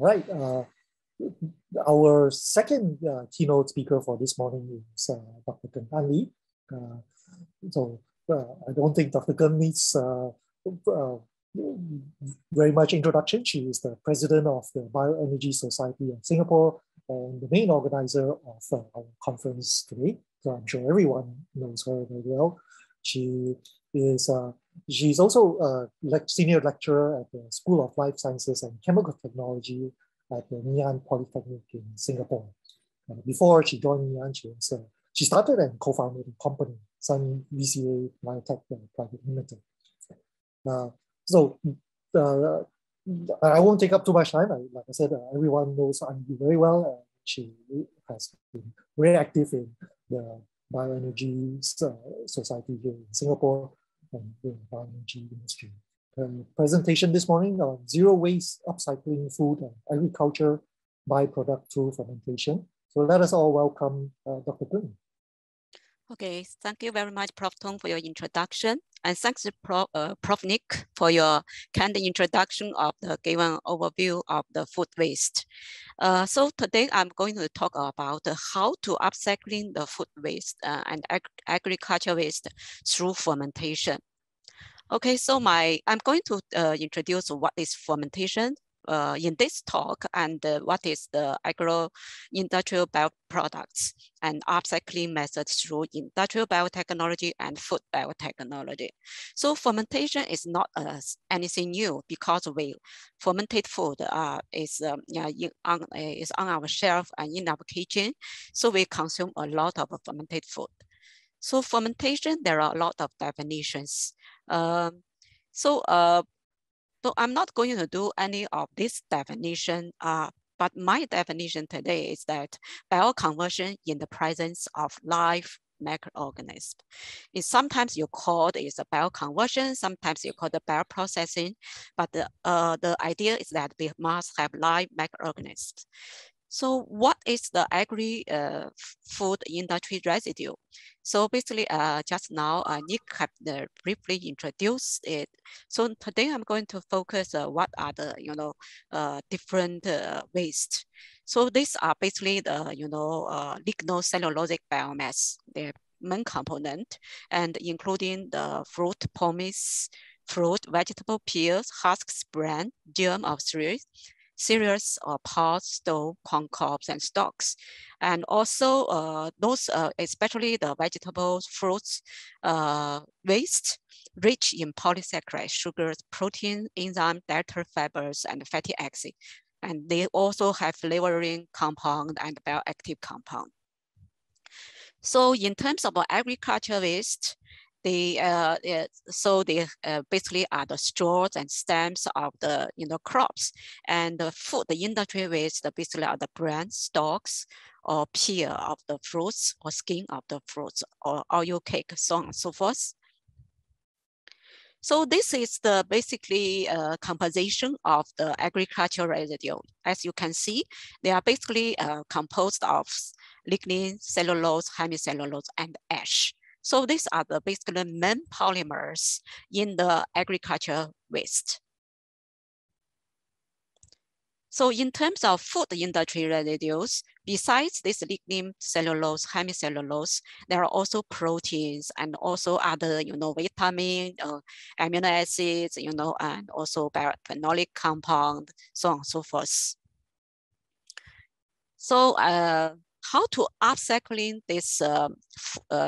Right. Our second keynote speaker for this morning is Dr. Geng Anli. I don't think Dr. Geng needs very much introduction. She is the president of the Bioenergy Society of Singapore and the main organizer of our conference today. So I'm sure everyone knows her very well. She's also a senior lecturer at the School of Life Sciences and Chemical Technology at the Nanyang Polytechnic in Singapore. Before she joined Nanyang, she started and co-founded a company, Sun VCA Biotech Private Limited. I won't take up too much time. Like I said, everyone knows Anli very well. She has been very active in the Bioenergy Society here in Singapore and the bioenergy industry. Her presentation this morning on zero waste upcycling food and agriculture byproduct through fermentation. So let us all welcome Dr. Geng. Okay, thank you very much, Prof. Tong, for your introduction. And thanks to Prof. Nik for your kind introduction of the given overview of the food waste. So today I'm going to talk about how to upcycling the food waste and agriculture waste through fermentation. Okay, so I'm going to introduce what is fermentation in this talk and what is the agro-industrial bioproducts and upcycling methods through industrial biotechnology and food biotechnology. So fermentation is not anything new because fermented food is on our shelf and in our kitchen. So we consume a lot of fermented food. So fermentation, there are a lot of definitions. So I'm not going to do any of this definition, but my definition today is that bioconversion in the presence of live microorganisms. Sometimes you call it a bioconversion, sometimes you call it bioprocessing, but the idea is that we must have live microorganisms. So what is the agri-food industry residue? So basically just now Nick had briefly introduced it. So today I'm going to focus on what are the different waste. So these are basically the lignocellulosic biomass, their main component, and including the fruit pomace, fruit, vegetable peels, husks, bran, germ of cereals or pods, stove, corn cobs, and stalks. And also those, especially the vegetables, fruits, waste, rich in polysaccharides, sugars, protein, enzyme, dietary fibers, and fatty acids. And they also have flavoring compound and bioactive compound. So in terms of agriculture waste, they basically are the straws and stems of the crops, and the food, the industry waste, basically are the bran, stalks, or peel of the fruits, or skin of the fruits, or oil cake, so on and so forth. So this is the basically composition of the agricultural residue. As you can see, they are basically composed of lignin, cellulose, hemicellulose, and ash. So these are the basically main polymers in the agriculture waste. So in terms of food industry residues, besides this lignin, cellulose, hemicellulose, there are also proteins and also other, vitamin, amino acids, and also phenolic compound, so on and so forth. So, how to upcycling this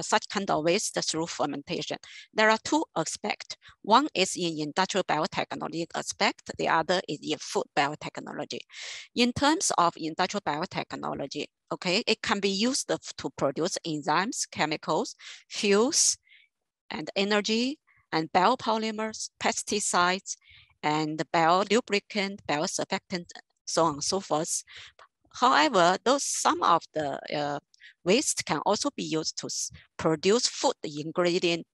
such kind of waste through fermentation? There are two aspects. One is in industrial biotechnology aspect, the other is in food biotechnology. In terms of industrial biotechnology, okay, it can be used to produce enzymes, chemicals, fuels, and energy, and biopolymers, pesticides, and biolubricant, biosurfactant, so on and so forth. However, some of the waste can also be used to produce food ingredients,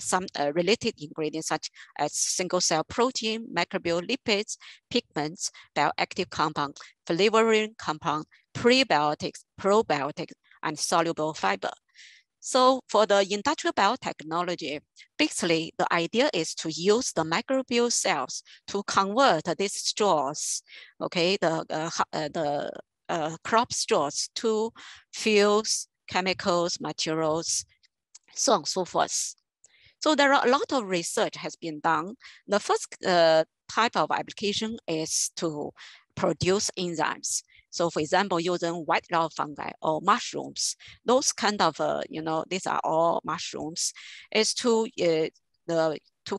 some related ingredients such as single cell protein, microbial lipids, pigments, bioactive compound, flavoring compound, prebiotics, probiotics, and soluble fiber. So for the industrial biotechnology, basically the idea is to use the microbial cells to convert these straws, okay, the crop straws to fuels, chemicals, materials, so on and so forth. So there are a lot of research has been done. The first type of application is to produce enzymes. So for example, using white larva fungi or mushrooms, those kind of, these are all mushrooms, is to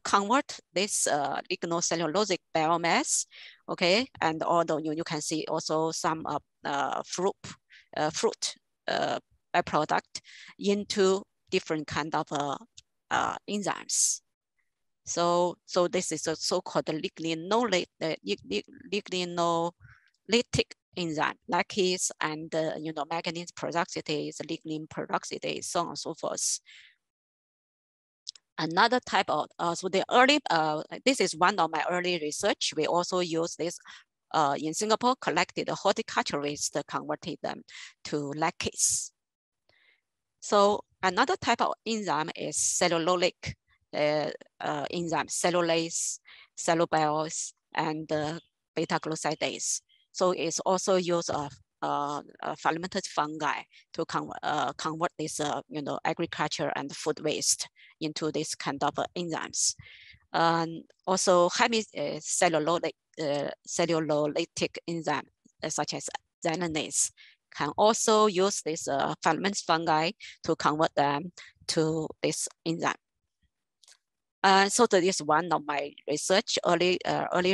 convert this lignocellulosic biomass, okay? And although you can see also some fruit byproduct into different kind of enzymes. So this is a so-called ligninolytic enzyme, laccase and meganese peroxidase, lignin peroxidase, so on and so forth. Another type of this is one of my early research. We also use this in Singapore, collected horticulturists converted them to laccase. So another type of enzyme is cellulolytic enzyme, cellulase, cellobiose, and beta-glucidase. So it's also use of fermented fungi to convert this, agriculture and food waste into this kind of enzymes. And also cellulolytic enzyme, such as xanthonase, can also use this fermented fungi to convert them to this enzyme. So that is one of my research, early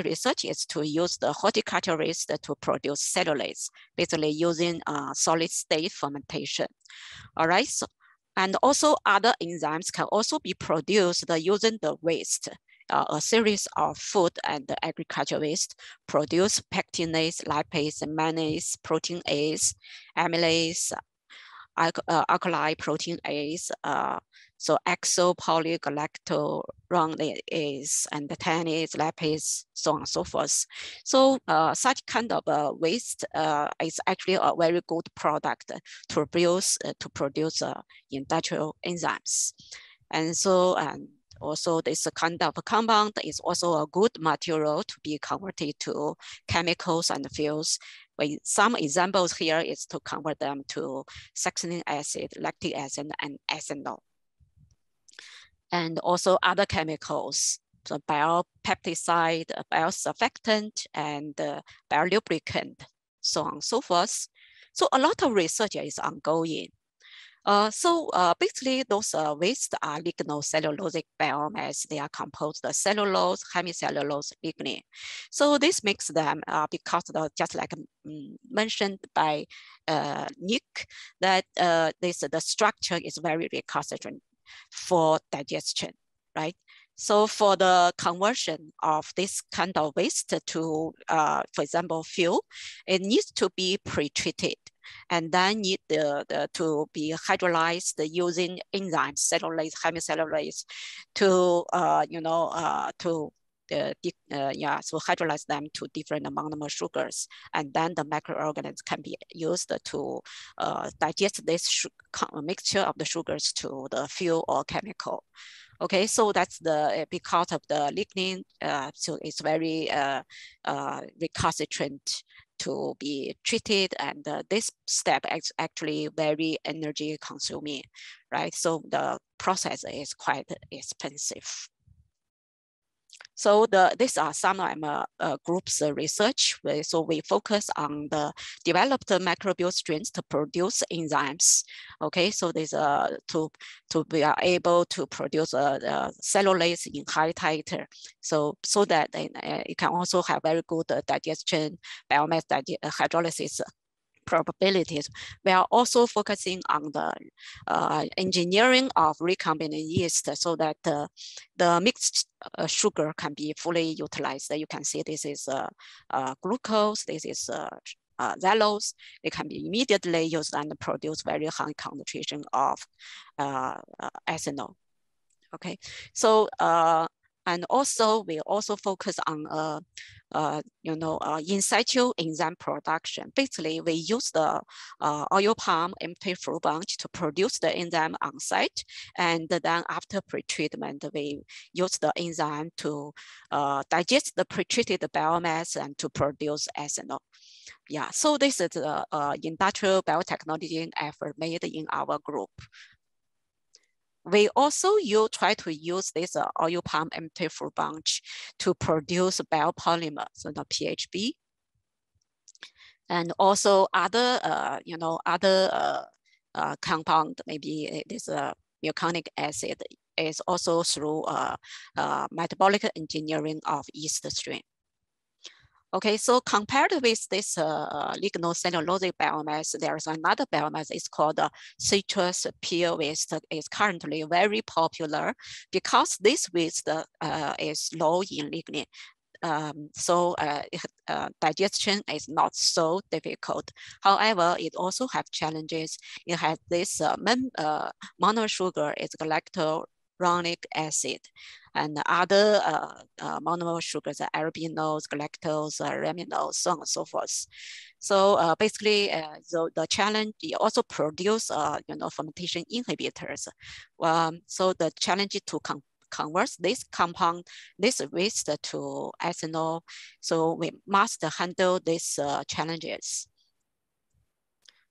research is to use the horticulturist to produce cellulase, basically using solid state fermentation. All right, so, and also other enzymes can also be produced using the waste, a series of food and agriculture waste, produce pectinase, lipase, manase, proteinase, amylase, alkali proteinase, so exo, poly, galactoronase, and the tannase, lipase, so on and so forth. So such kind of waste is actually a very good product to produce industrial enzymes. And so also this kind of compound is also a good material to be converted to chemicals and fuels. Some examples here is to convert them to succinic acid, lactic acid, and ethanol. And also other chemicals, so biopepticide, biosurfactant, and biolubricant, so on and so forth. So a lot of research is ongoing. Basically, those wastes are lignocellulosic biomass. They are composed of cellulose, hemicellulose, lignin. So this makes them, because just like mentioned by Nick, that the structure is very recalcitrant for digestion, right? So for the conversion of this kind of waste to, for example, fuel, it needs to be pre-treated and then need to be hydrolyzed using enzymes, cellulase, hemicellulase, to hydrolyze them to different monomer sugars, and then the microorganisms can be used to digest this mixture of the sugars to the fuel or chemical. Okay, so that's because of the lignin, so it's very recalcitrant to be treated, and this step is actually very energy consuming, right? So the process is quite expensive. So these are some of my group's research. So we focus on the developed microbial strains to produce enzymes. Okay, so this to we are able to produce cellulase in high titer. So that it can also have very good digestion, biomass hydrolysis probabilities. We are also focusing on the engineering of recombinant yeast so that the mixed sugar can be fully utilized. You can see this is glucose, this is xylose. It can be immediately used and produce very high concentration of ethanol. Okay, so And also, we also focus on in situ enzyme production. Basically, we use the oil palm empty fruit bunch to produce the enzyme on site, and then after pretreatment, we use the enzyme to digest the pretreated biomass and to produce ethanol. Yeah, so this is the industrial biotechnology effort made in our group. We also try to use this oil palm empty fruit bunch to produce biopolymers, so the PHB, and also other compound. Maybe this muconic acid is also through metabolic engineering of yeast strain. Okay, so compared with this lignocellulosic biomass, there is another biomass. It's called citrus peel waste. It's currently very popular because this waste is low in lignin. So digestion is not so difficult. However, it also has challenges. It has this mono sugar, it's galacturonic acid, and other monomer sugars, arabinose, galactose, raminos, so on and so forth. So basically, the challenge, you also produce, fermentation inhibitors. So the challenge to convert this compound, this waste to ethanol. So we must handle these challenges.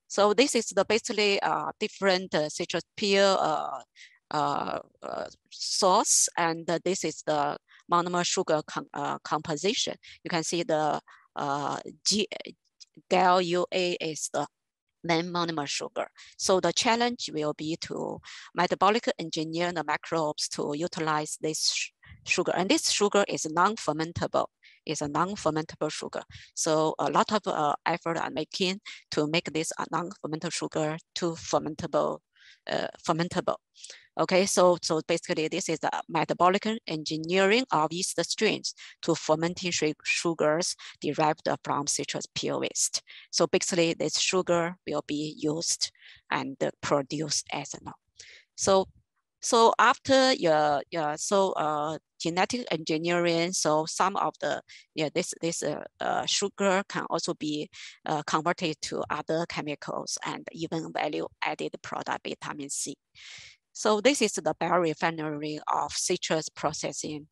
So this is the basically different citrus peel source, and this is the monomer sugar composition. You can see the GLUA is the main monomer sugar. So the challenge will be to metabolic engineer the microbes to utilize this sugar. And this sugar is non-fermentable. It's a non-fermentable sugar. So a lot of effort are making to make this a non-fermentable sugar to fermentable. Okay, so basically this is the metabolic engineering of yeast strains to fermenting sugars derived from citrus peel waste. So basically this sugar will be used and produce ethanol. So after genetic engineering, so some of the sugar can also be converted to other chemicals and even value-added product, vitamin C. So this is the biorefinery of citrus processing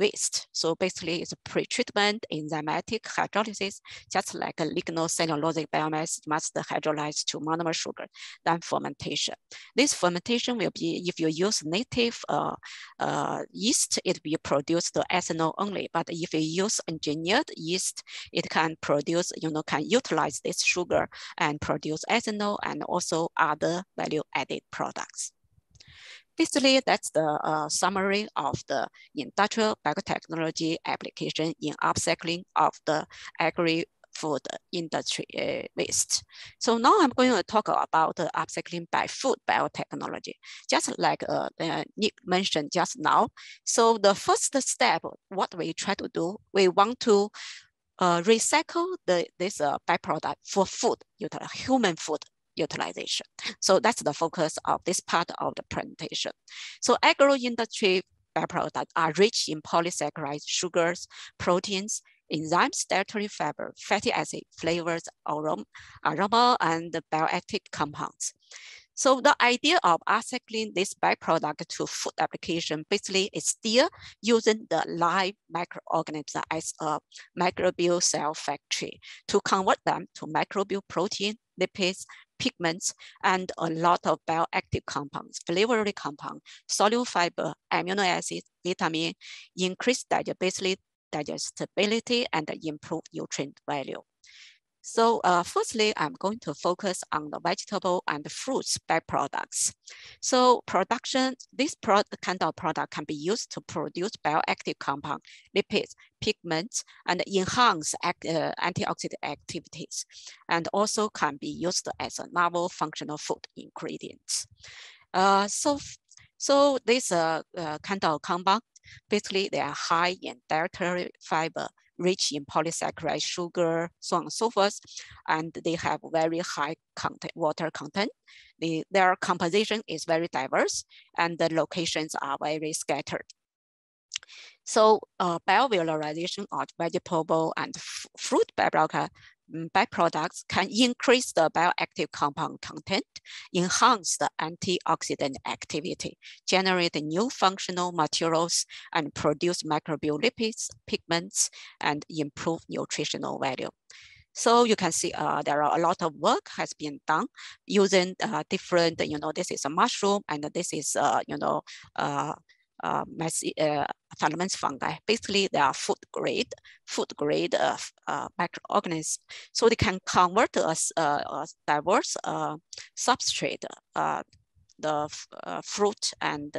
waste. So basically it's a pretreatment enzymatic hydrolysis, just like a lignocellulosic biomass must hydrolyze to monomer sugar, then fermentation. This fermentation will be, if you use native yeast, it will produce the ethanol only. But if you use engineered yeast, it can produce, can utilize this sugar and produce ethanol and also other value-added products. Basically, that's the summary of the industrial biotechnology application in upcycling of the agri-food industry waste. So now I'm going to talk about the upcycling by food biotechnology, just like Nick mentioned just now. So the first step, what we try to do, we want to recycle this byproduct for food, human food utilization. So that's the focus of this part of the presentation. So agro-industry byproducts are rich in polysaccharides, sugars, proteins, enzymes, dietary fiber, fatty acid, flavors, aroma, and bioactive compounds. So the idea of upcycling this byproduct to food application basically is still using the live microorganisms as a microbial cell factory to convert them to microbial protein, lipids, pigments, and a lot of bioactive compounds, flavoring compounds, soluble fiber, amino acids, vitamin, increased digestibility, and improved nutrient value. So firstly, I'm going to focus on the vegetable and fruits byproducts. So production, this kind of product can be used to produce bioactive compound, lipids, pigments, and enhance antioxidant activities, and also can be used as a novel functional food ingredient. So this kind of compound, basically they are high in dietary fiber, rich in polysaccharide, sugar, so on and so forth, and they have very high content, water content. Their composition is very diverse, and the locations are very scattered. So biovalorization of vegetable and fruit byproducts can increase the bioactive compound content, enhance the antioxidant activity, generate new functional materials, and produce microbial lipids, pigments, and improve nutritional value. So you can see there are a lot of work has been done using different, this is a mushroom and this is, filaments fungi. Basically, they are food grade of microorganisms. So they can convert a diverse substrate, the fruit and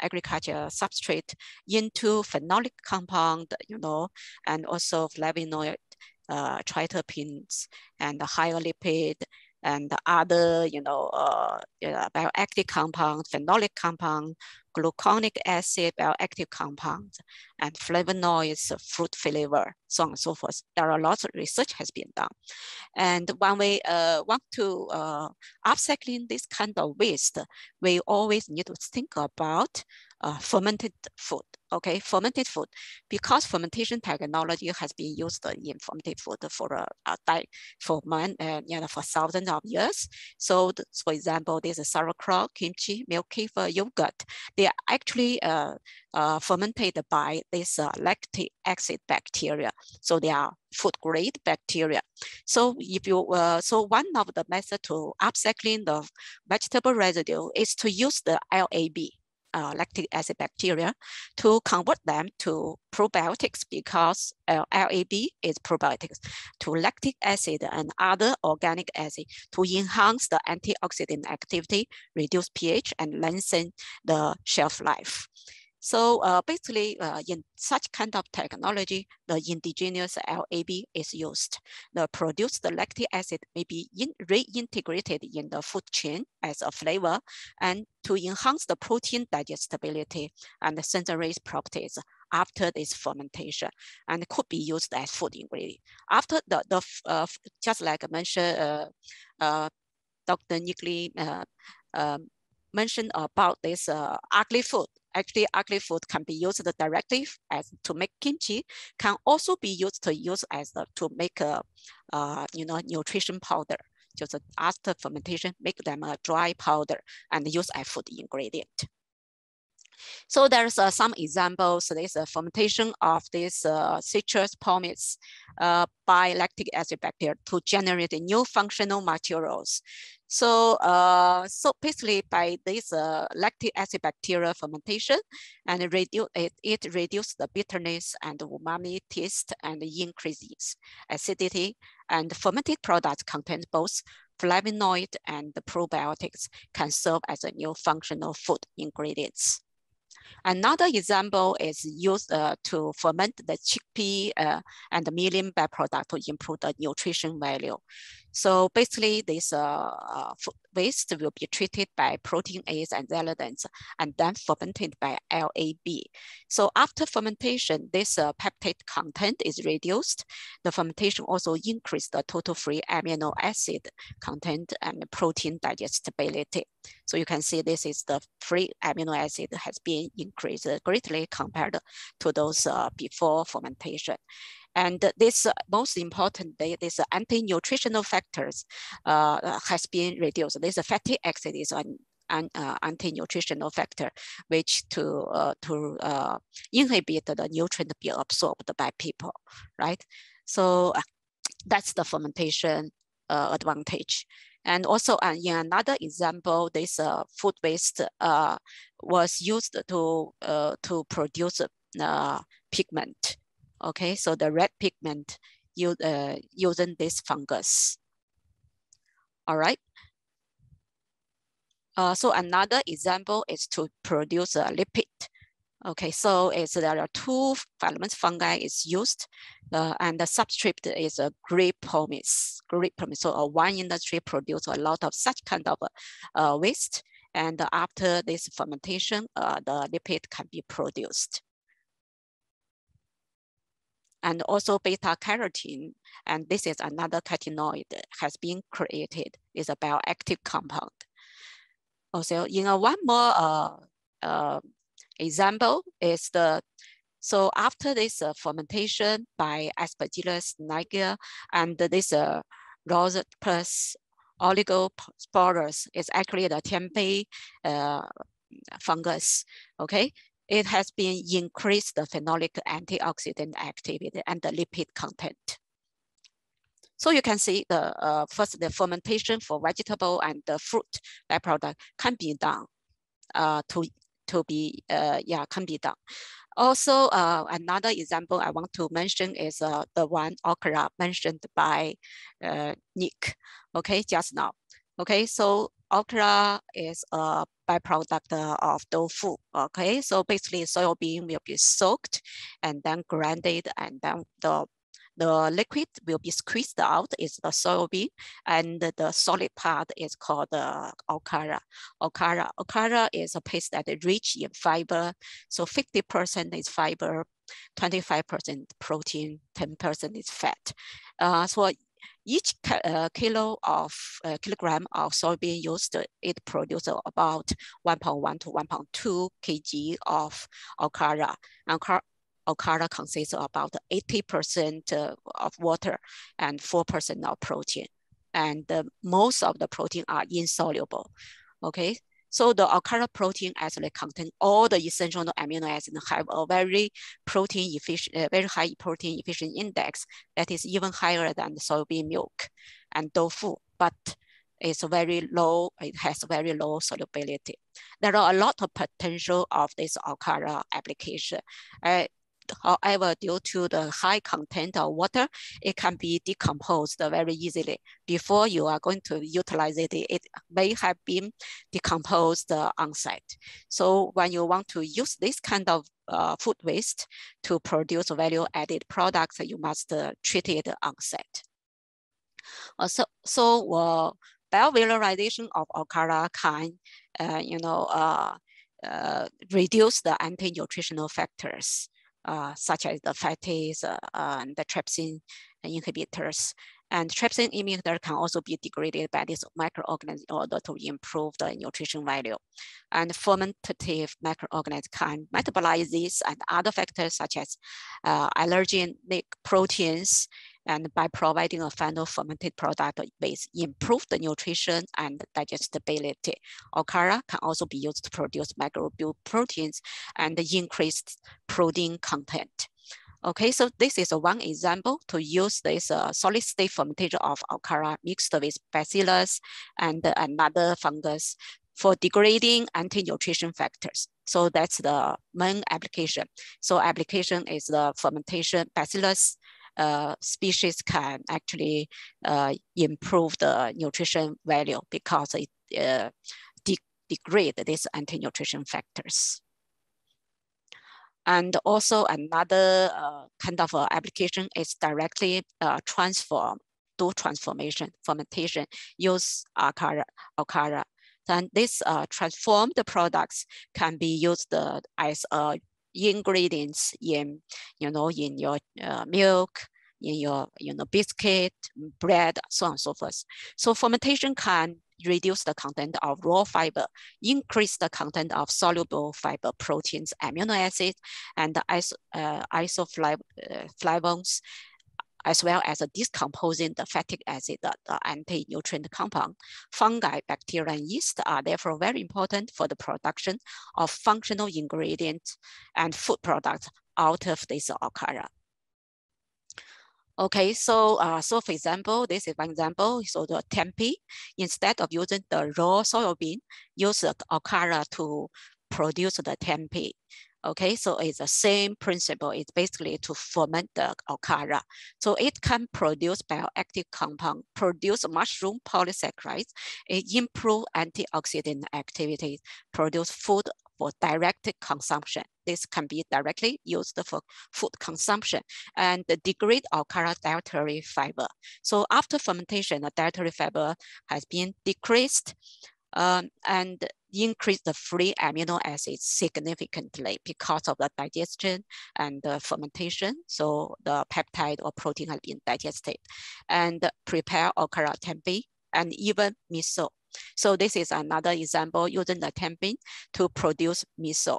agriculture substrate into phenolic compound, and also flavonoid, triterpenes, and higher lipid, and other, bioactive compound, phenolic compound, gluconic acid, bioactive compounds, and flavonoids, fruit flavor, so on and so forth. There are lots of research has been done. And when we want to upcycling this kind of waste, we always need to think about fermented food, okay? Fermented food, because fermentation technology has been used in fermented food for thousands of years. So, for example, there's a sauerkraut, kimchi, milk, kefir, yogurt. They are actually fermented by this lactic acid bacteria. So they are food grade bacteria. So if you so one of the methods to upcycling the vegetable residue is to use the LAB. Lactic acid bacteria to convert them to probiotics, because LAB is probiotics, to lactic acid and other organic acid to enhance the antioxidant activity, reduce pH, and lengthen the shelf life. So basically, in such kind of technology, the indigenous LAB is used. The produced lactic acid may be reintegrated in the food chain as a flavor, and to enhance the protein digestibility and the sensory properties after this fermentation, and could be used as food ingredient. After just like I mentioned, Dr. Nik mentioned about this ugly food. Actually, ugly food can be used directly as to make kimchi, can also be used to make a nutrition powder. Just after fermentation, make them a dry powder and use as food ingredient. So there's some examples. There's a fermentation of this citrus pomace by lactic acid bacteria to generate new functional materials. So, so basically by this lactic acid bacteria fermentation, and it reduces the bitterness and umami taste and increases acidity, and fermented products contain both flavonoid and the probiotics, can serve as a new functional food ingredients. Another example is used to ferment the chickpea and the milling byproduct to improve the nutrition value. So basically, this food waste will be treated by proteinase and cellulase, and then fermented by LAB. So after fermentation, this peptide content is reduced. The fermentation also increased the total free amino acid content and protein digestibility. So you can see this is the free amino acid has been increased greatly compared to those before fermentation. And this most importantly, this anti-nutritional factors has been reduced. This fatty acid is an anti-nutritional factor, which to inhibit the nutrient be absorbed by people, right? So that's the fermentation advantage. And also, in another example, this food waste was used to produce pigment. Okay, so the red pigment using this fungus. All right. So another example is to produce a lipid. Okay, so there are two filament fungi is used, and the substrate is a grape pomace. So wine industry produces a lot of such kind of waste, and after this fermentation, the lipid can be produced. And also beta carotene, and this is another carotenoid, has been created. It's a bioactive compound. Also, in one more Example is the, so after this fermentation by Aspergillus niger and this rosette plus oligosporus is actually the tempeh fungus, okay? It has been increased the phenolic antioxidant activity and the lipid content. So you can see the first, the fermentation for vegetable and the fruit byproduct can be done can be done. Also, another example I want to mention is the one okara mentioned by Nick, okay, just now. Okay, so okara is a byproduct of tofu, okay? So basically soybean will be soaked and then grinded, and then the liquid will be squeezed out is the soybean, and the solid part is called okara. Okara is a paste that is rich in fiber. So 50% is fiber, 25% protein, 10% is fat. So each kilogram of soybean used, it produces about 1.1 to 1.2 kg of okara. Okara consists of about 80% of water and 4% of protein. And most of the protein are insoluble, okay? So the okara protein actually contains all the essential amino acids and have a very protein efficient, very high protein efficient index that is even higher than the soybean milk and tofu, but it's very low, it has very low solubility. There are a lot of potential of this okara application. However, due to the high content of water, it can be decomposed very easily. Before you are going to utilize it, it may have been decomposed on site. So when you want to use this kind of food waste to produce value-added products, you must treat it on site. So biovalorization of okara can, reduce the anti-nutritional factors. Such as the fatase and the trypsin inhibitors. And trypsin inhibitor can also be degraded by this microorganism in order to improve the nutrition value. And fermentative microorganisms can metabolize these and other factors such as allergenic proteins, and by providing a final fermented product base, improve the nutrition and digestibility. Okara can also be used to produce microbial proteins and increase protein content. Okay, so this is one example to use this solid state fermentation of okara mixed with bacillus and another fungus for degrading anti-nutrition factors. So that's the main application. So application is the fermentation bacillus, species can actually improve the nutrition value because it degrade these anti-nutrition factors. And also another kind of application is directly do transformation, fermentation, use okara. Then this transformed products can be used as a ingredients in, in your milk, in your, biscuit, bread, so on and so forth. So fermentation can reduce the content of raw fiber, increase the content of soluble fiber proteins, amino acids, and the isoflavones, as well as decomposing the fatty acid, the anti-nutrient compound. Fungi, bacteria, and yeast are therefore very important for the production of functional ingredients and food products out of this okara. Okay, so so for example, this is one example. So the tempeh, instead of using the raw soybean, use the okara to produce the tempeh. Okay, so it's the same principle. It's basically to ferment the okara. So it can produce bioactive compound, produce mushroom polysaccharides, improve antioxidant activity, produce food for direct consumption. This can be directly used for food consumption and degrade okara dietary fiber. So after fermentation, the dietary fiber has been decreased and increase the free amino acids significantly because of the digestion and the fermentation. So the peptide or protein has been digested, and prepare okara tempeh and even miso. So this is another example using the tempeh to produce miso.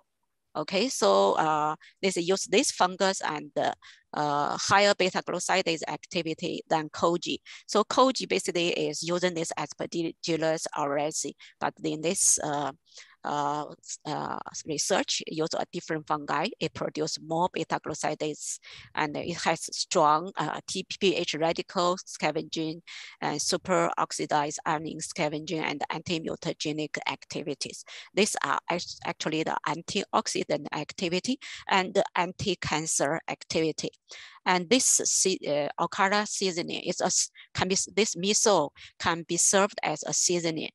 Okay, so they use this fungus and higher beta glucidase activity than koji. So koji basically is using this aspergillus oryzae, but in this research use a different fungi. It produces more beta glucidase, and it has strong TPH radical scavenging and super oxidized iron scavenging and anti-mutagenic activities. These are actually the antioxidant activity and the anti-cancer activity. And this okara seasoning is this miso can be served as a seasoning.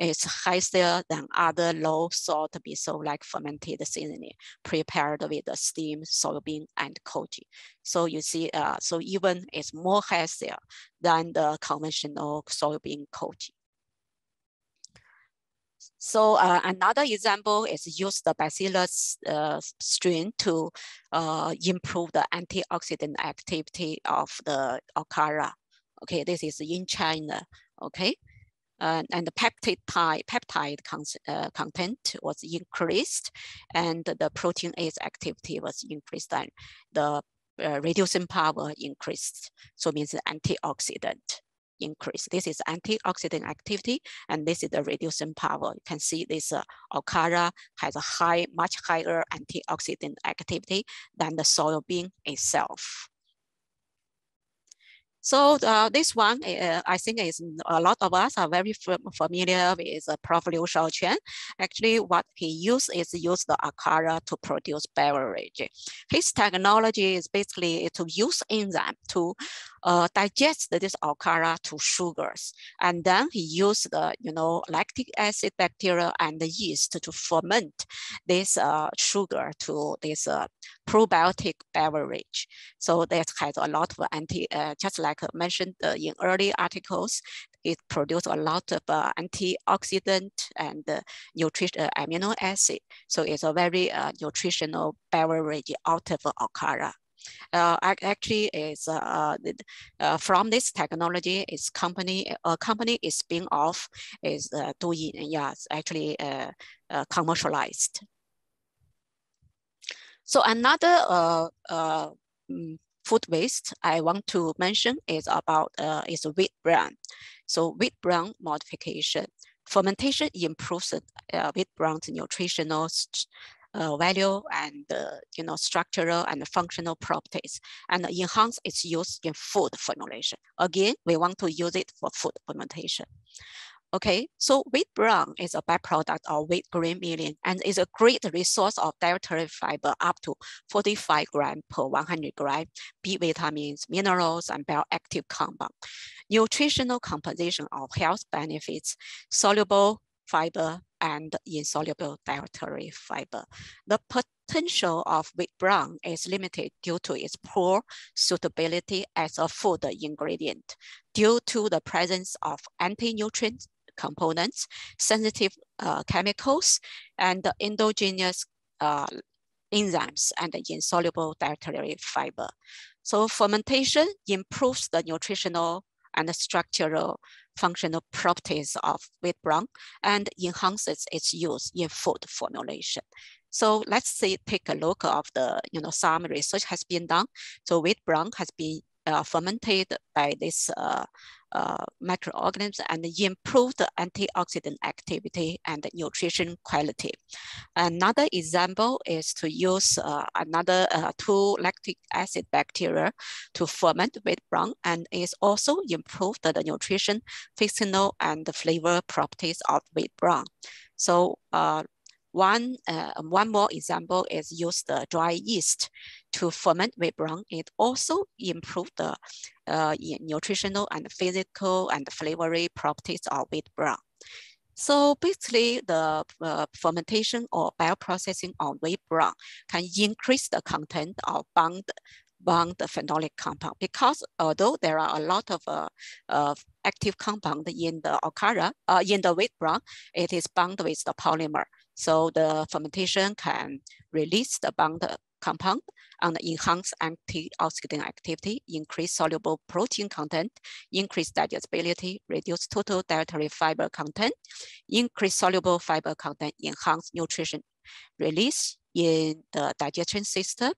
It's higher than other low salt miso like fermented seasoning prepared with the steamed soybean and koji. So you see, so even it's more healthier than the conventional soybean koji. So another example is use the bacillus strain to improve the antioxidant activity of the okara. Okay, this is in China, okay? And the peptide content was increased, and the proteinase activity was increased, and the reducing power increased. So it means antioxidant increase. This is antioxidant activity, and this is the reducing power. You can see this okara has a much higher antioxidant activity than the soybean itself. So this one, I think is a lot of us are very familiar with Prof. Liu Shaoquan. Actually, what he used is the okara to produce beverage. His technology is basically to use enzyme to digest this okara to sugars. And then he used the, lactic acid bacteria and the yeast to ferment this sugar to this probiotic beverage. So that has a lot of just like I mentioned in early articles, it produced a lot of antioxidant and amino acid. So it's a very nutritional beverage out of okara. Actually, it's from this technology. It's a company is spin off is doing actually commercialized. So another food waste I want to mention is about is wheat bran. So wheat bran modification, fermentation improves wheat bran's nutritional value and structural and functional properties, and enhance its use in food formulation. Again, we want to use it for food fermentation. Okay, so wheat bran is a byproduct of wheat grain milling and is a great resource of dietary fiber, up to 45 grams per 100 grams, B vitamins, minerals, and bioactive compound. Nutritional composition of health benefits, soluble fiber, and insoluble dietary fiber. The potential of wheat bran is limited due to its poor suitability as a food ingredient, due to the presence of anti-nutrient components, sensitive chemicals, and endogenous enzymes and insoluble dietary fiber. So fermentation improves the nutritional and the structural functional properties of wheat bran and enhances its use in food formulation. So let's take a look of the, some research has been done. So wheat bran has been fermented by this microorganisms and improved antioxidant activity and nutrition quality. Another example is to use another two lactic acid bacteria to ferment wheat bran, and is also improved the nutrition, functional, and the flavor properties of wheat bran. So one more example is use the dry yeast to ferment wheat bran. It also improved the nutritional and physical and flavoring properties of wheat bran. So basically, the fermentation or bioprocessing of wheat bran can increase the content of bound phenolic compound, because although there are a lot of active compound in the okara, in the wheat bran, it is bound with the polymer. So the fermentation can release the bound compound and enhance antioxidant activity, increase soluble protein content, increase digestibility, reduce total dietary fiber content, increase soluble fiber content, enhance nutrition release, in the digestion system,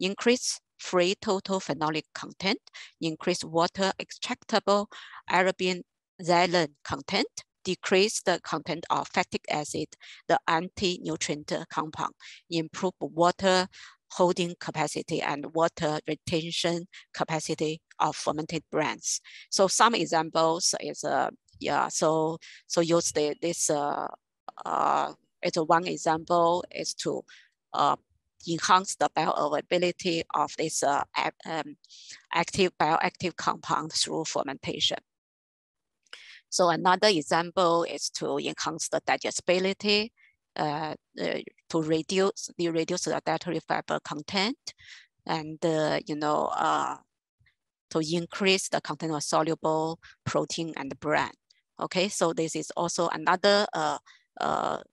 increase free total phenolic content, increase water extractable arabin xylem content, decrease the content of fatty acid, the anti-nutrient compound, improve water holding capacity and water retention capacity of fermented brands. So some examples is use this as one example is to enhance the bioavailability of this bioactive compound through fermentation. So another example is to enhance the digestibility, to reduce the dietary fiber content, and to increase the content of soluble protein and bran. Okay, so this is also another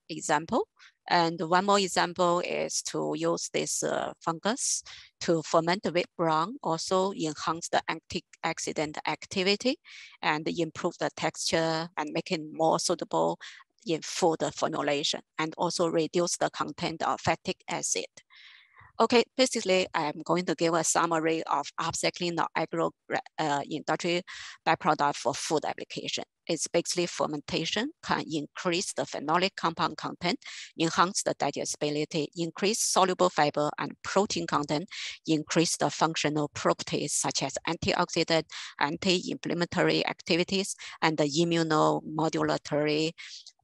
example. And one more example is to use this fungus to ferment the wheat bran, also enhance the antioxidant activity and improve the texture and make it more suitable in food formulation, and also reduce the content of fatty acid. Okay, basically, I'm going to give a summary of upcycling the agro-industry byproduct for food application. It's basically fermentation can increase the phenolic compound content, enhance the digestibility, increase soluble fiber and protein content, increase the functional properties such as antioxidant, anti-inflammatory activities, and the immunomodulatory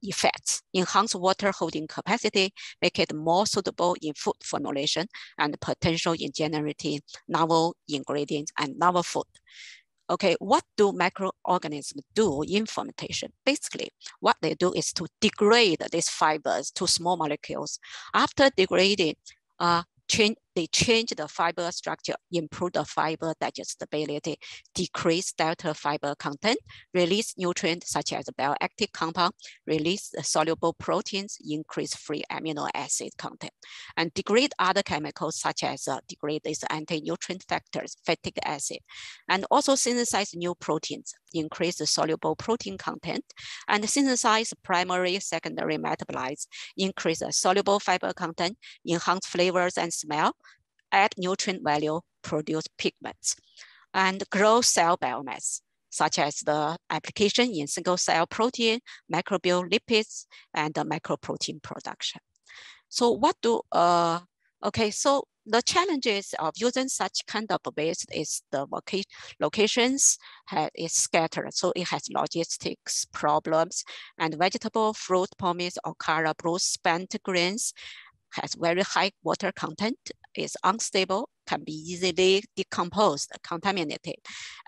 effects, enhance water holding capacity, make it more suitable in food formulation, and potential in generating novel ingredients and novel food. Okay, what do microorganisms do in fermentation? Basically, what they do is to degrade these fibers to small molecules. After degrading, they change the fiber structure, improve the fiber digestibility, decrease dietary fiber content, release nutrients such as bioactive compound, release soluble proteins, increase free amino acid content, and degrade other chemicals such as degrade these anti-nutrient factors, fatty acid, and also synthesize new proteins, increase the soluble protein content, and synthesize primary, secondary metabolites, increase the soluble fiber content, enhance flavors and smell, add nutrient value, produce pigments, and grow cell biomass, such as the application in single cell protein, microbial lipids, and the microprotein production. So what do, okay, so the challenges of using such kind of waste is the locations is scattered. So it has logistics problems, and vegetable, fruit, pomace, okara, bruise, spent grains, has very high water content, is unstable, can be easily decomposed, contaminated.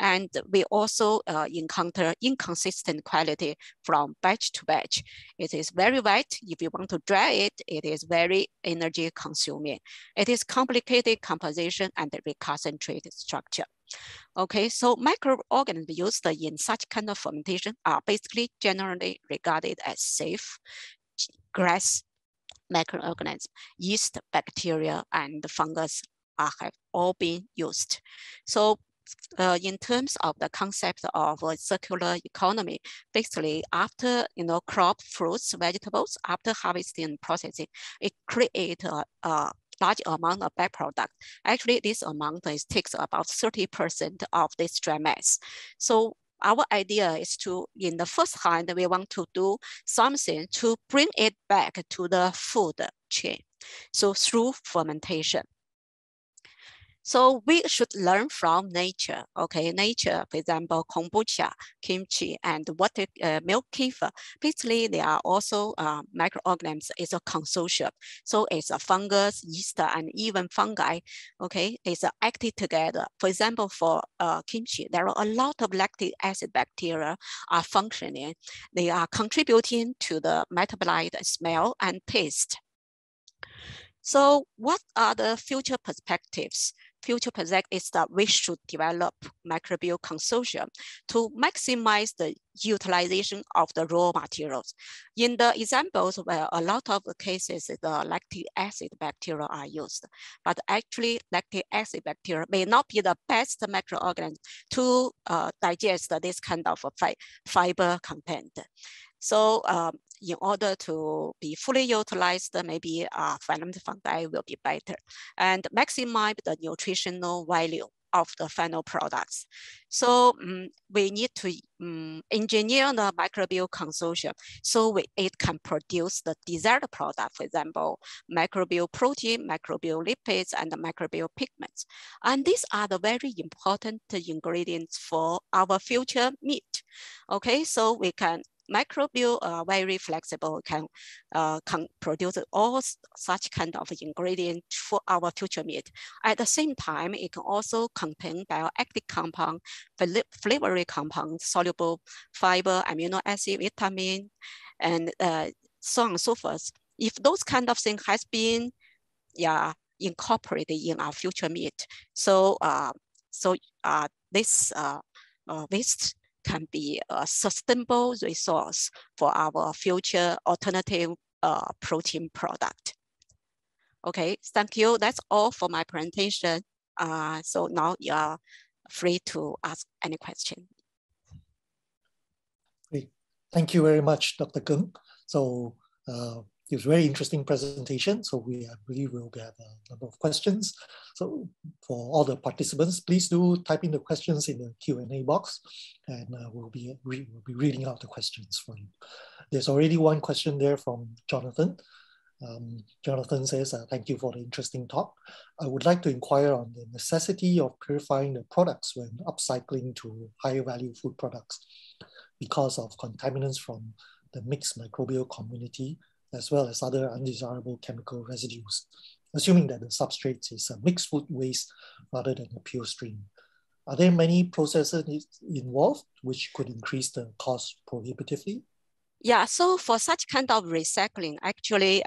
And we also encounter inconsistent quality from batch to batch. It is very wet. If you want to dry it, it is very energy consuming. It is complicated composition and recalcitrant structure. Okay, so microorganisms used in such kind of fermentation are basically generally regarded as safe. Grass microorganisms, yeast, bacteria, and fungus have all been used. So in terms of the concept of circular economy, basically after crop, fruits, vegetables, after harvesting and processing, it creates a large amount of byproduct. Actually, this amount takes about 30% of this dry mass. So our idea is to, in the first hand, we want to do something to bring it back to the food chain. So through fermentation. So we should learn from nature. Okay, nature, for example, kombucha, kimchi, and water milk kefir. Basically, they are also microorganisms. It's a consortium. So it's a fungus, yeast, and even fungi. Okay, it's active together. For example, for kimchi, there are a lot of lactic acid bacteria are functioning. They are contributing to the metabolite smell and taste. So what are the future perspectives? Future perspective is that we should develop microbial consortium to maximize the utilization of the raw materials. In the examples where a lot of cases the lactic acid bacteria are used, but actually lactic acid bacteria may not be the best microorganism to digest this kind of fiber content. So in order to be fully utilized, maybe phenol fungi will be better and maximize the nutritional value of the phenol products. So we need to engineer the microbial consortium so it can produce the desired product, for example, microbial protein, microbial lipids, and the microbial pigments. And these are the very important ingredients for our future meat. Okay, so we can, microbial are very flexible, can produce all such kind of ingredient for our future meat. At the same time, it can also contain bioactive compound, flavoring compound, soluble fiber, amino acid, vitamin, and so on and so forth. If those kind of things has been incorporated in our future meat, so this waste can be a sustainable resource for our future alternative protein product. Okay, thank you. That's all for my presentation. So now you are free to ask any question. Great. Thank you very much, Dr. Geng. So it was a very interesting presentation. So we believe we'll have a number of questions. So for all the participants, please do type in the questions in the Q&A box, and we'll be reading out the questions for you. There's already one question there from Jonathan. Jonathan says, thank you for the interesting talk. I would like to inquire on the necessity of purifying the products when upcycling to higher value food products because of contaminants from the mixed microbial community, as well as other undesirable chemical residues, assuming that the substrate is a mixed food waste rather than a pure stream. Are there many processes involved which could increase the cost prohibitively? Yeah, so for such kind of recycling, actually,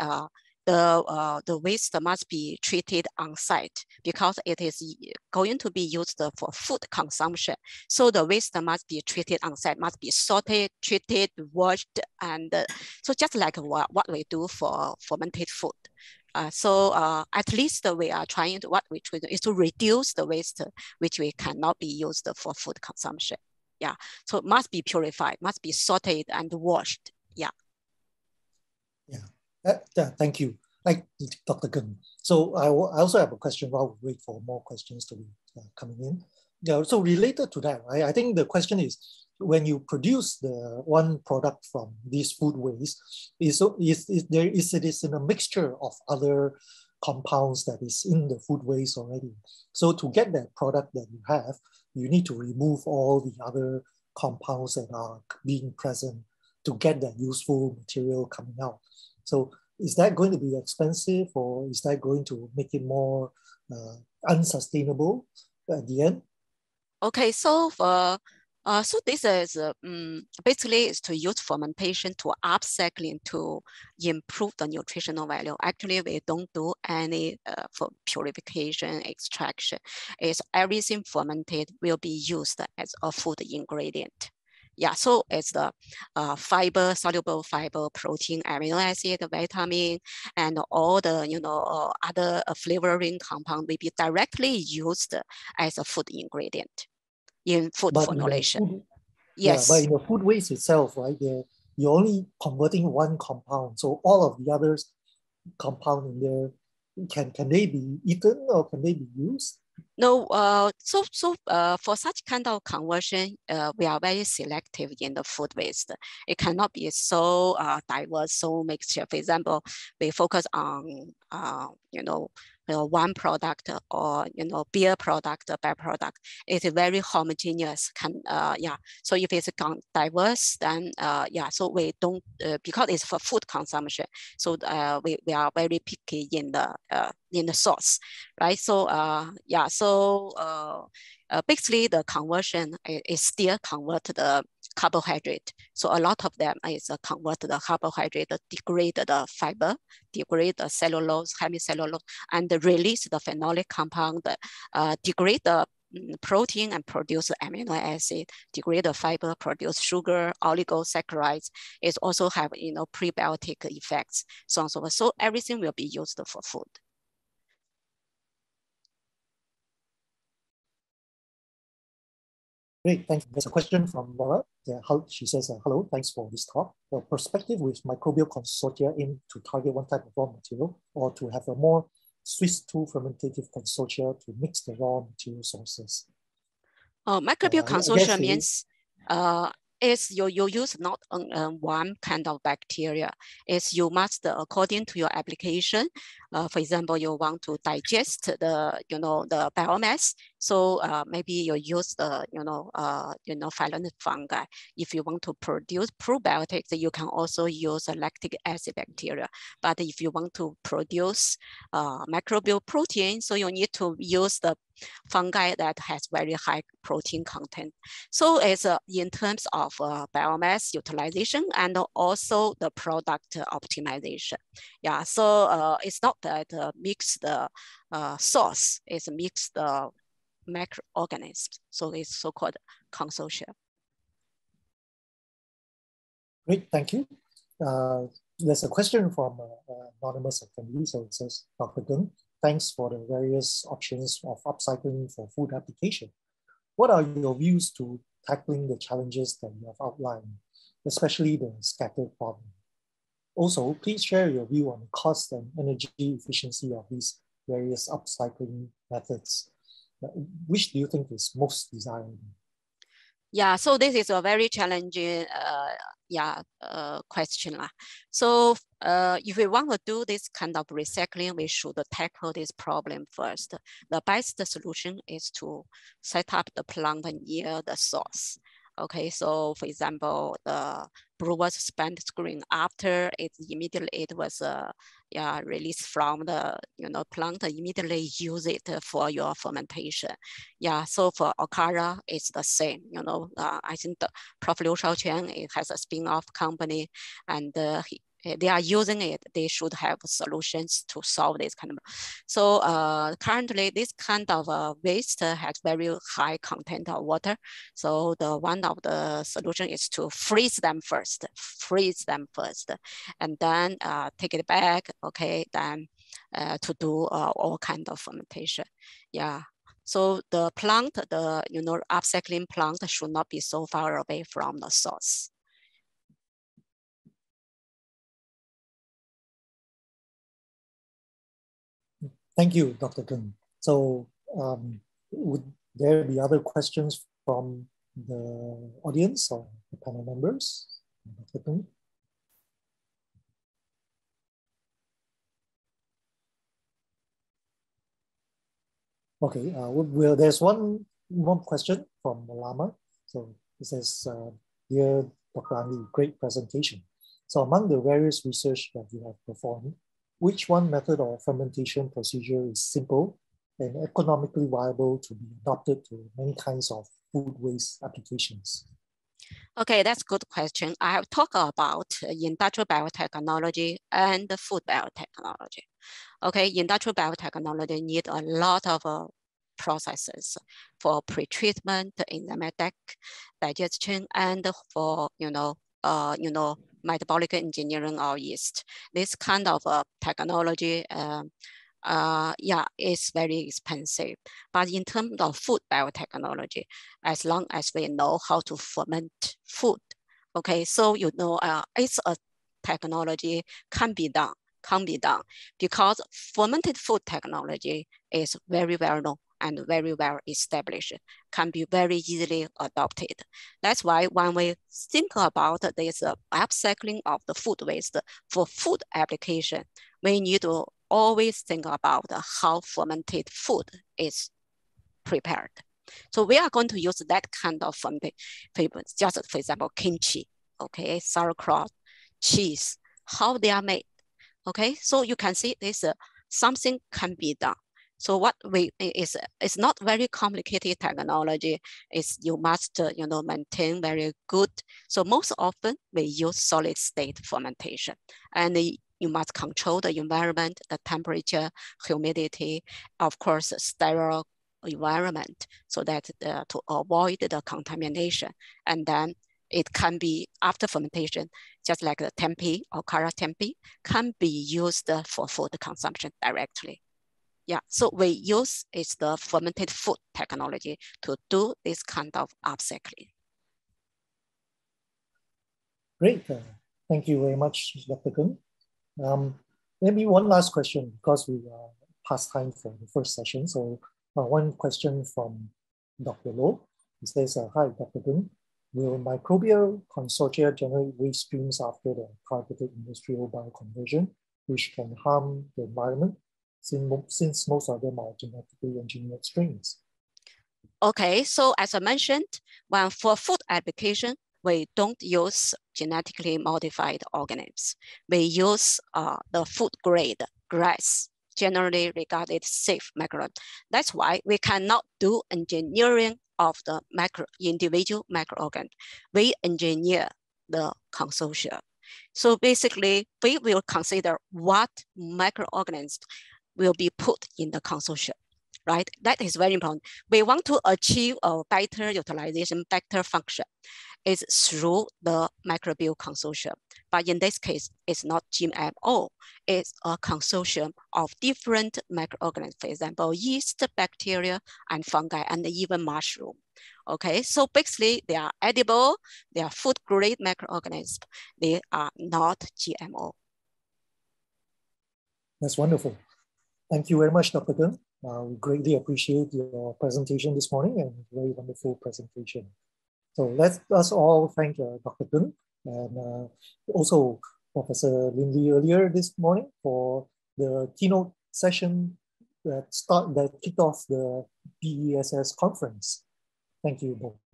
the waste must be treated on site because it is going to be used for food consumption. So the waste must be treated on site, must be sorted, treated, washed, and so just like what we do for fermented food. At least we are trying to, what we try is to reduce the waste which we cannot be used for food consumption. Yeah, so it must be purified, must be sorted and washed. Yeah. Yeah. Thank you, Dr. Geng. So I also have a question while we wait for more questions to be coming in. Yeah, so related to that, I think the question is, when you produce the one product from these food waste, is it in a mixture of other compounds that is in the food waste already? So to get that product that you have, you need to remove all the other compounds that are being present to get that useful material coming out. So is that going to be expensive, or is that going to make it more unsustainable at the end? Okay, so for so this is basically is to use fermentation to upcycling to improve the nutritional value. Actually, we don't do any for purification, extraction. It's everything fermented will be used as a food ingredient. Yeah, so it's the fiber, soluble fiber, protein, amino acid, vitamin, and all the other flavoring compound will be directly used as a food ingredient in food formulation. Yes, yeah, but in the food waste itself, right? You're only converting one compound, so all of the others compound in there can they be eaten or can they be used? No, for such kind of conversion, we are very selective in the food waste. It cannot be so diverse, so mixture. For example, we focus on, one product or, beer product, or byproduct. It's very homogeneous. So if it's diverse, then, so we don't, because it's for food consumption. So we are very picky in the source, right? So, basically the conversion is still convert the carbohydrate. So a lot of them is convert the carbohydrate, degrade the fiber, degrade the cellulose, hemicellulose, and release the phenolic compound, degrade the protein and produce amino acid, degrade the fiber, produce sugar, oligosaccharides. It also have prebiotic effects, so on and so forth. So everything will be used for food. Great, thanks. There's a question from Laura. She says, hello, thanks for this talk. The perspective with microbial consortia aim to target one type of raw material or to have a more Swiss tool fermentative consortia to mix the raw material sources. Microbial consortia means is you use not one kind of bacteria. It's you must, according to your application, for example, you want to digest the, the biomass. So maybe you use the, phylant fungi. If you want to produce probiotics, you can also use lactic acid bacteria. But if you want to produce microbial protein, so you need to use the fungi that has very high protein content. So it's in terms of biomass utilization and also the product optimization. Yeah, so it's not that mix the source, it's mix the microorganisms. So it's so-called consortia. Great, thank you. There's a question from Anonymous Family. So it says, Dr. Geng, thanks for the various options of upcycling for food application. What are your views to tackling the challenges that you have outlined, especially the scatter problem? Also, please share your view on cost and energy efficiency of these various upcycling methods. Which do you think is most desirable? Yeah, so this is a very challenging question. So if we want to do this kind of recycling, we should tackle this problem first. The best solution is to set up the plant near the source. Okay, so for example, the brewer's spent screen after it was released from the plant, immediately use it for your fermentation. Yeah, so for okara, it's the same. I think the Prof. Liu Shaoquan, it has a spin-off company, and they are using it. They should have solutions to solve this kind of. So currently this kind of waste has very high content of water. So the one of the solution is to freeze them first, and then take it back. Okay, then to do all kind of fermentation. Yeah. So the plant, upcycling plant should not be so far away from the source. Thank you, Dr. Geng. So would there be other questions from the audience or the panel members? Dr. Geng? Okay, there's one question from Lama. So it says, dear Dr. Anli, great presentation. So among the various research that you have performed, which one method or fermentation procedure is simple and economically viable to be adopted to many kinds of food waste applications? Okay, that's a good question. I have talked about industrial biotechnology and food biotechnology. Okay, industrial biotechnology need a lot of processes for pretreatment, enzymatic digestion, and for metabolic engineering or yeast. This kind of technology, is very expensive. But in terms of food biotechnology, as long as we know how to ferment food, okay, so it's a technology can be done because fermented food technology is very well known and very well established, can be very easily adopted. That's why when we think about this upcycling of the food waste for food application, we need to always think about how fermented food is prepared. So we are going to use that kind of just for example, kimchi, okay, sauerkraut, cheese, how they are made, okay? So you can see this something can be done. So what it's not very complicated technology. Is you must maintain very good. So most often we use solid state fermentation, and you must control the environment, the temperature, humidity, of course, sterile environment, so that to avoid the contamination. And then it can be after fermentation, just like the tempeh or okara tempeh, can be used for food consumption directly. Yeah, so we use is the fermented food technology to do this kind of upcycling. Great, thank you very much, Dr. Geng. Maybe one last question because we are past time for the first session. So one question from Dr. Loh. He says, hi, Dr. Geng. Will microbial consortia generate waste streams after the targeted industrial bioconversion, which can harm the environment since most of them are genetically engineered strains? Okay, so as I mentioned, when for food application, we don't use genetically modified organisms. We use the food grade grass, generally regarded safe microbial. That's why we cannot do engineering of the individual microorganism. We engineer the consortia. So basically, we will consider what microorganisms will be put in the consortia, right? That is very important. We want to achieve a better utilization, better function is through the microbial consortium. But in this case, it's not GMO. It's a consortium of different microorganisms, for example, yeast, bacteria, and fungi, and even mushroom. Okay, so basically they are edible, they are food grade microorganisms. They are not GMO. That's wonderful. Thank you very much, Dr. Geng. We greatly appreciate your presentation this morning and very wonderful presentation. So let us all thank Dr. Geng and also Professor Lindley earlier this morning for the keynote session that kicked off the BESS conference. Thank you both.